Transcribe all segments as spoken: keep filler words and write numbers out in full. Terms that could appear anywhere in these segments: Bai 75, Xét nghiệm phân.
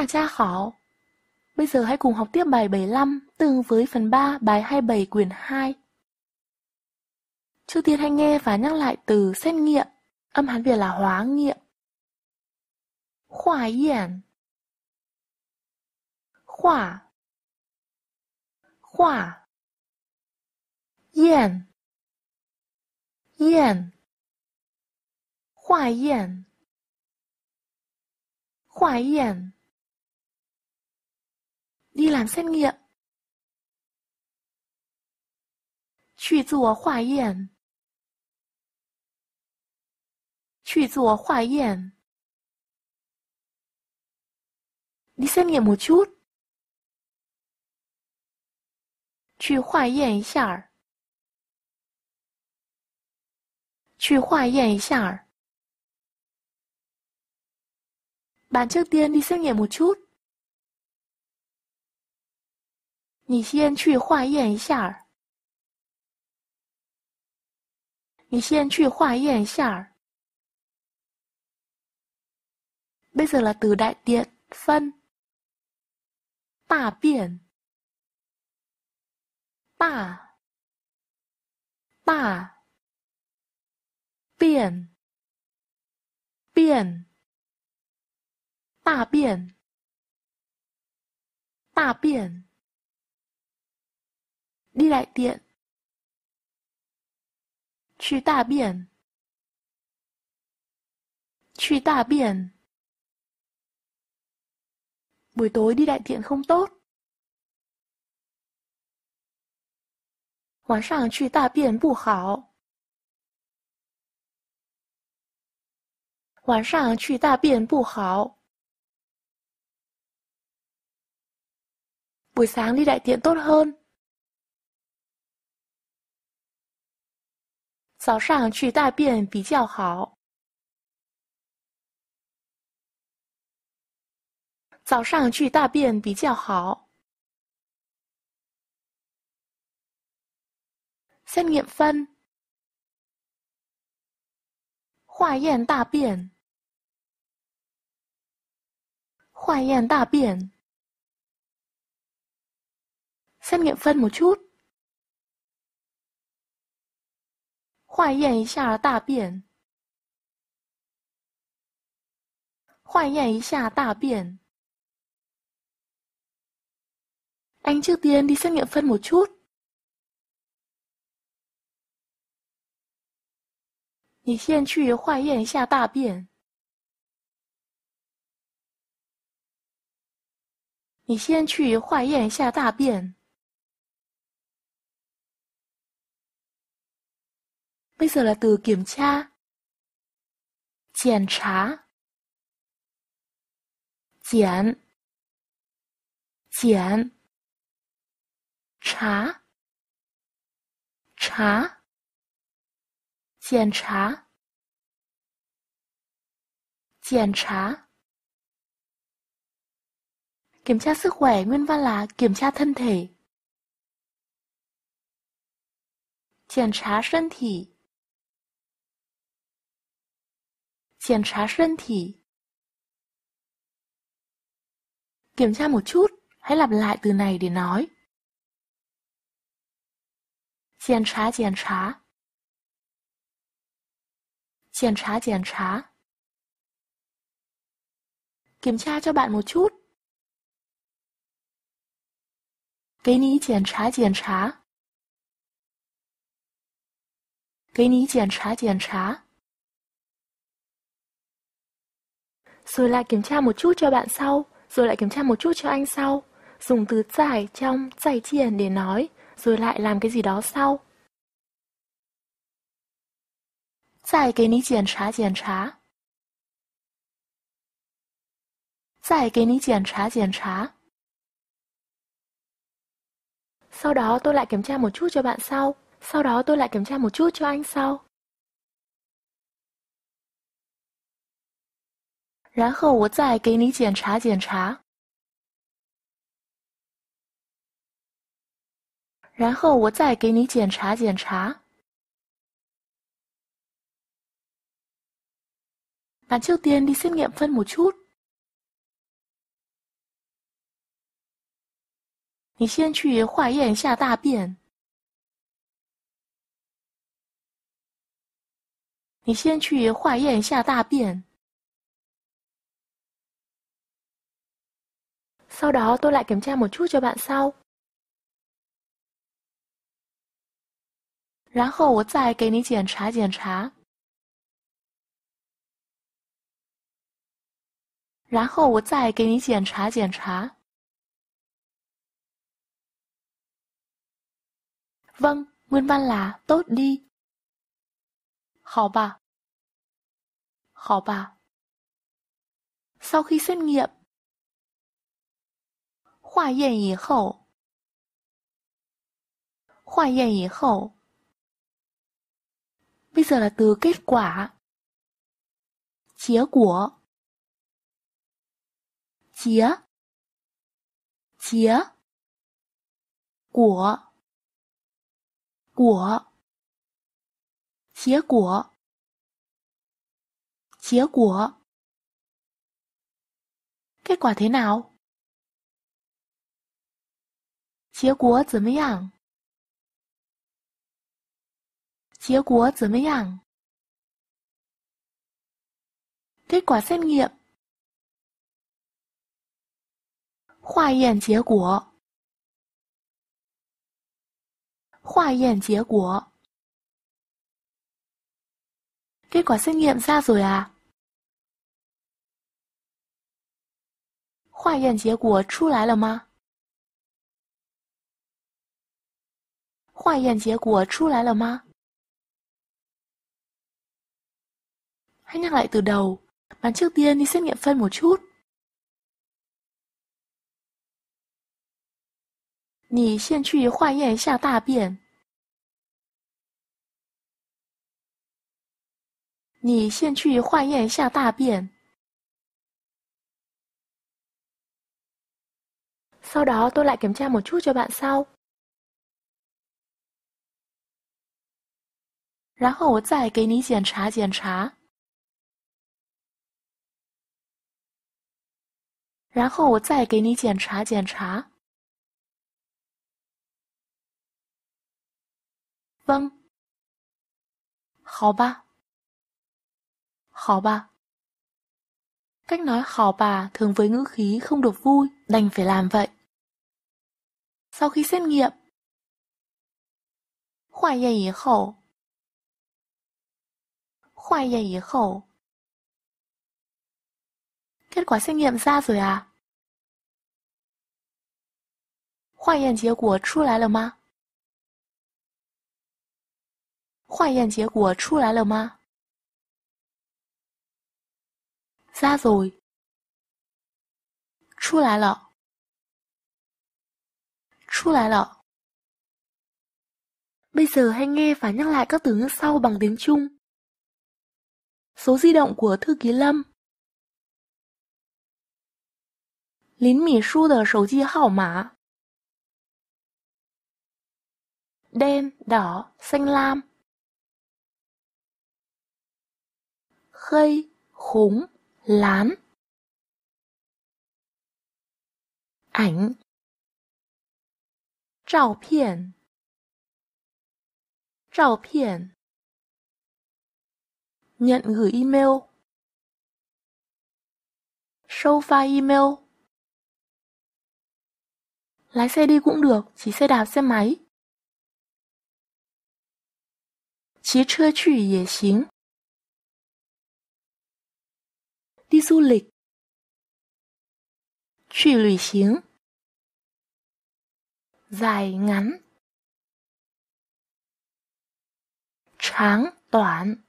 大家好. Bây giờ hãy cùng học tiếp bài bảy mươi lăm tương với phần ba bài hai mươi bảy quyển hai. Trước tiên hãy nghe và nhắc lại từ xét nghiệm, âm Hán Việt là hóa nghiệm. Hóa nghiệm. Hóa. Hóa. Nghiệm. Nghiệm. Hóa nghiệm. Hóa nghiệm. Đi làm xét nghiệm. Chuy zuo hua yan. Chuy zuo hua yan. Đi xét nghiệm một chút. Chuy hua yan yi xia. Chuy hua yan yi xia. Bạn trước tiên đi xét nghiệm một chút. 你先去化验一下。你先去化验一下。Bây giờ là từ đại tiện phân. 大便。大。大。便。便。大便。大便。 Đi đại tiện. Chuy da bian. Chuy da bian. Buổi tối đi đại tiện không tốt. Wǎn shàng chuy da bian bù hǎo. Wǎn shàng chuy da bian bù hǎo. Buổi sáng đi đại tiện tốt hơn. 早上去大便比较好。早上去大便比较好。xét nghiệm phân. 化验大便。化验大便。xét nghiệm phân một chút. 化验一下大便。化验一下大便。Anh trước tiên đi xét nghiệm phân một chút. 你先去化验一下大便。你先去化验一下大便。 Bây giờ là từ kiểm tra. Kiểm tra. Kiểm. Kiểm. Trá. Trá. Kiểm tra. Kiểm tra. Kiểm tra sức khỏe nguyên văn là kiểm tra thân thể. Kiểm tra thân thể. Kiểm tra thân thể. Kiểm tra một chút, hãy lặp lại từ này để nói. Kiểm tra, kiểm tra. Kiểm tra, kiểm tra. Kiểm tra cho bạn một chút. Cái ní kiểm tra, kiểm tra. Cái ní kiểm tra, kiểm tra. Rồi lại kiểm tra một chút cho bạn sau, rồi lại kiểm tra một chút cho anh sau. Dùng từ giải trong giải triển để nói, rồi lại làm cái gì đó sau. Giải cái ní kiểm tra kiểm tra. Giải cái ní kiểm tra kiểm tra. Sau đó tôi lại kiểm tra một chút cho bạn sau, sau đó tôi lại kiểm tra một chút cho anh sau. 然后我再给你检查检查。然后我再给你检查检查。Bạn trước tiên đi xét nghiệm phân một chút. 你先去化验下大便。你先去化验下大便。Sau đó tôi lại kiểm tra một chút cho bạn sau. 然后我再给你检查检查。然后我再给你检查检查。Vâng, nguyên văn là tốt đi. 好吧。好吧。Sau khi xét nghiệm. 化验以后。化验以后。Bây giờ là từ kết quả. 结果。 结结果果结果结果 kết quả thế nào? 结果怎么样？结果怎么样？ kết quả xét nghiệm 化验结果，化验结果。Kết quả xét nghiệm ra rồi à? 化验结果出来了吗？化验结果出来了吗？ Hãy nhắc lại từ đầu. Bạn trước tiên đi xét nghiệm phân một chút. 你先去化验一下大便。你先去化验一下大便。Sau đó tôi lại kiểm tra một chút cho bạn sau. 然后我再给你检查检查。然后我再给你检查检查。 Vâng. 好吧。好吧。Cách nói hào bà thường với ngữ khí không được vui, đành phải làm vậy. Sau khi xét nghiệm. 化验以后。化验以后。Kết quả xét nghiệm ra rồi à? 化验结果出来了吗？ 化验结果出来了吗？ Ra rồi. 出来了。出来了。Bây giờ hãy nghe và nhắc lại các từ ngữ sau bằng tiếng Trung. Số di động của thư ký Lâm. 林秘书的手机号码. Đen, đỏ, xanh lam. Khơi, khủng, lán. Ảnh. Trào phiền. Trào phiền. Nhận gửi email. Show file email. Lái xe đi cũng được, chỉ xe đạp xe máy. Chí chưa chửi dễ xính. Đi du lịch. Truy lùi xíng. Dài ngắn. Tráng toán.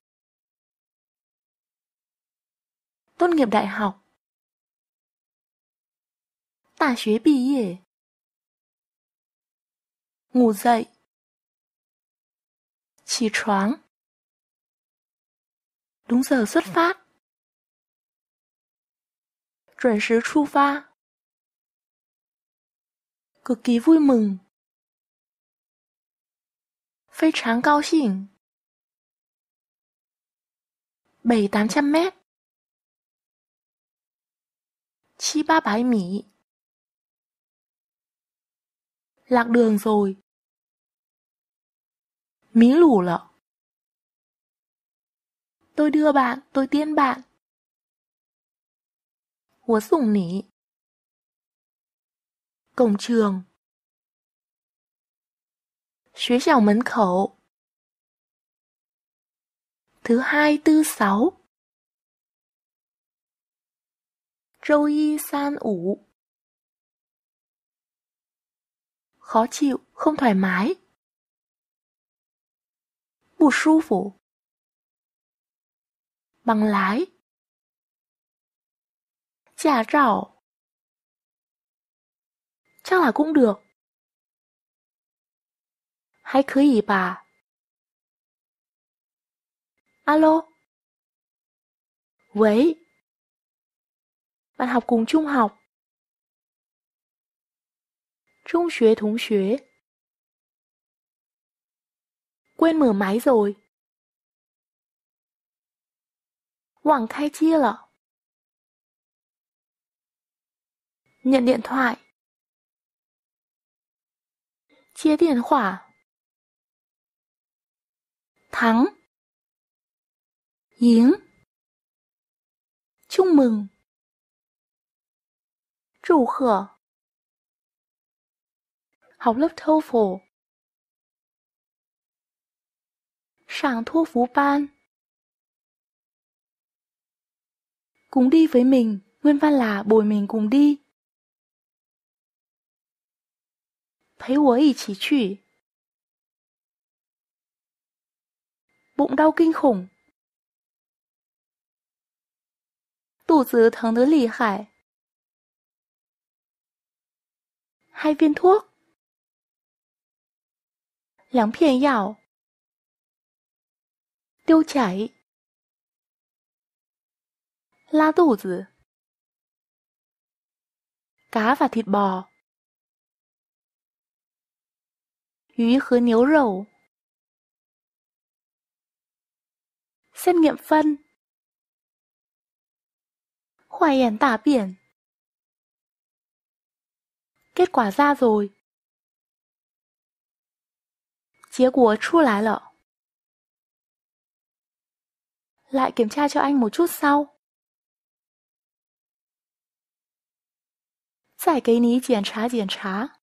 Tốt nghiệp đại học. Tà xuế bì yề. Ngủ dậy. Chỉ choáng. Đúng giờ xuất phát. 准时出发 cực kỳ vui mừng 非常高兴 bảy tám trăm mét 七八百米 lạc đường rồi. Mí lủ lợ. Tôi đưa bạn, tôi tiễn bạn. Húa sủng nỉ. Cổng trường. Xuế chào mấn khẩu. Thứ hai tư sáu. Râu y san ủ. Khó chịu, không thoải mái. Bù su phủ. Bằng lái. Chả rảo. Chắc là cũng được. Hay cứ ý bà. Alo. Vậy. Bạn học cùng trung học. Trung xuế thống xuế. Quên mở máy rồi. Quảng khai chia lợ. Nhận điện thoại. Chia tiền khỏa. Thắng. Yến. Chúc mừng. Chủ khở. Học lớp thâu phổ. Sảng thua phú ban. Cùng đi với mình, nguyên văn là bồi mình cùng đi. Thấy húa ý chỉ chỉ. Bụng đau kinh khủng. Tủ dứ thắng đứa lì khải. Hai viên thuốc. Lắng phiền dạo. Tiêu chảy. La tủ dứ. Cá và thịt bò. Ý khứ niếu rầu. Xét nghiệm phân. Khoai ẻn tả biển. Kết quả ra rồi. Chía của chu lái lợ. Lại kiểm tra cho anh một chút sau. Giải cái ní kiểm tra kiểm tra.